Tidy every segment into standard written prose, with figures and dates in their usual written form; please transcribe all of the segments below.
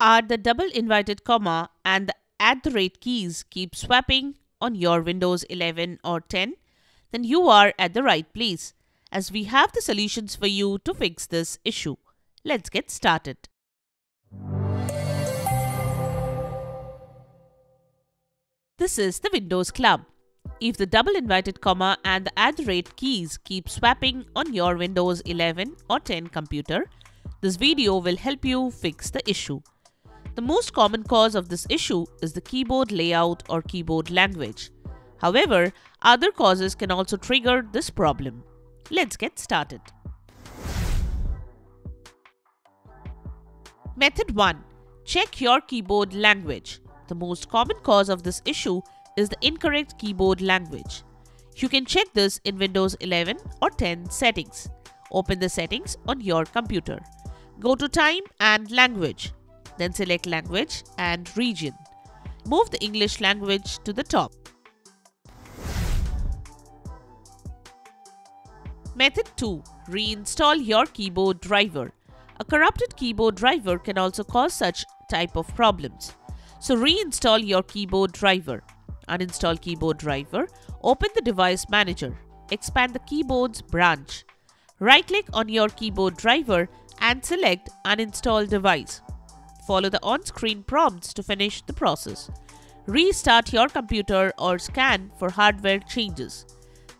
are the double inverted comma and the @ keys keep swapping on your Windows 11 or 10, then you are at the right place, as we have the solutions for you to fix this issue. Let's get started. This is the Windows Club. If the double inverted comma and the @ keys keep swapping on your Windows 11 or 10 computer, this video will help you fix the issue. The most common cause of this issue is the keyboard layout or keyboard language. However, other causes can also trigger this problem. Let's get started. Method 1. Check your keyboard language. The most common cause of this issue is the incorrect keyboard language. You can check this in Windows 11 or 10 settings. Open the settings on your computer. Go to Time and Language. Then select Language and Region. Move the English language to the top. Method 2. Reinstall your keyboard driver. A corrupted keyboard driver can also cause such type of problems. So reinstall your keyboard driver. Uninstall keyboard driver. Open the Device Manager. Expand the Keyboards branch. Right-click on your keyboard driver and select Uninstall Device. Follow the on-screen prompts to finish the process. Restart your computer or scan for hardware changes.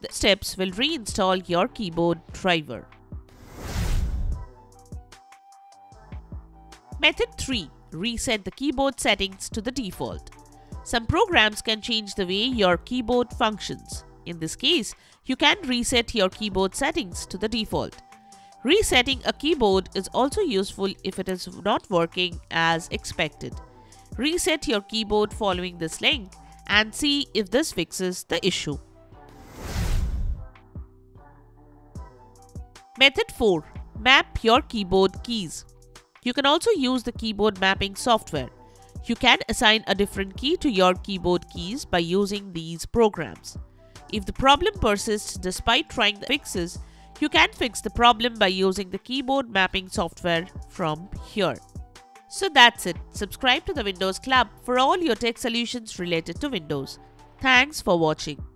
The steps will reinstall your keyboard driver. Method 3. Reset the keyboard settings to the default. Some programs can change the way your keyboard functions. In this case, you can reset your keyboard settings to the default. Resetting a keyboard is also useful if it is not working as expected. Reset your keyboard following this link and see if this fixes the issue. Method 4. Map your keyboard keys. You can also use the keyboard mapping software. You can assign a different key to your keyboard keys by using these programs. If the problem persists despite trying the fixes, you can fix the problem by using the keyboard mapping software from here. So that's it. Subscribe to the Windows Club for all your tech solutions related to Windows. Thanks for watching.